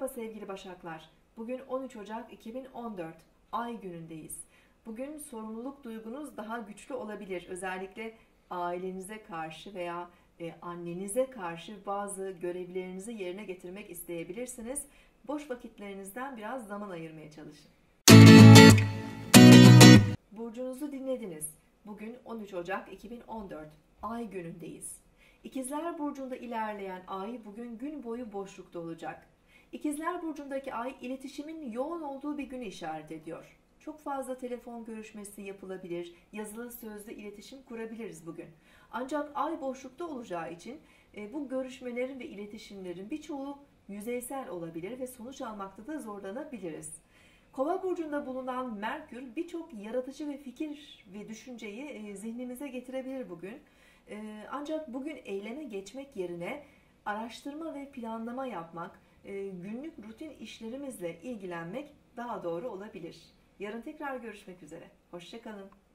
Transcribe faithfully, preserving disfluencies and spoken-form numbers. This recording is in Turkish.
Merhaba sevgili Başaklar. Bugün on üç Ocak iki bin on dört. Ay günündeyiz. Bugün sorumluluk duygunuz daha güçlü olabilir. Özellikle ailenize karşı veya e, annenize karşı bazı görevlerinizi yerine getirmek isteyebilirsiniz. Boş vakitlerinizden biraz zaman ayırmaya çalışın. Burcunuzu dinlediniz. Bugün on üç Ocak iki bin on dört. Ay günündeyiz. İkizler Burcu'nda ilerleyen ay bugün gün boyu boşlukta olacak. İkizler Burcu'ndaki ay iletişimin yoğun olduğu bir günü işaret ediyor. Çok fazla telefon görüşmesi yapılabilir, yazılı sözlü iletişim kurabiliriz bugün. Ancak ay boşlukta olacağı için e, bu görüşmelerin ve iletişimlerin birçoğu yüzeysel olabilir ve sonuç almakta da zorlanabiliriz. Kova Burcu'nda bulunan Merkür birçok yaratıcı ve fikir ve düşünceyi e, zihnimize getirebilir bugün. E, ancak bugün eyleme geçmek yerine araştırma ve planlama yapmak, günlük rutin işlerimizle ilgilenmek daha doğru olabilir. Yarın tekrar görüşmek üzere. Hoşça kalın.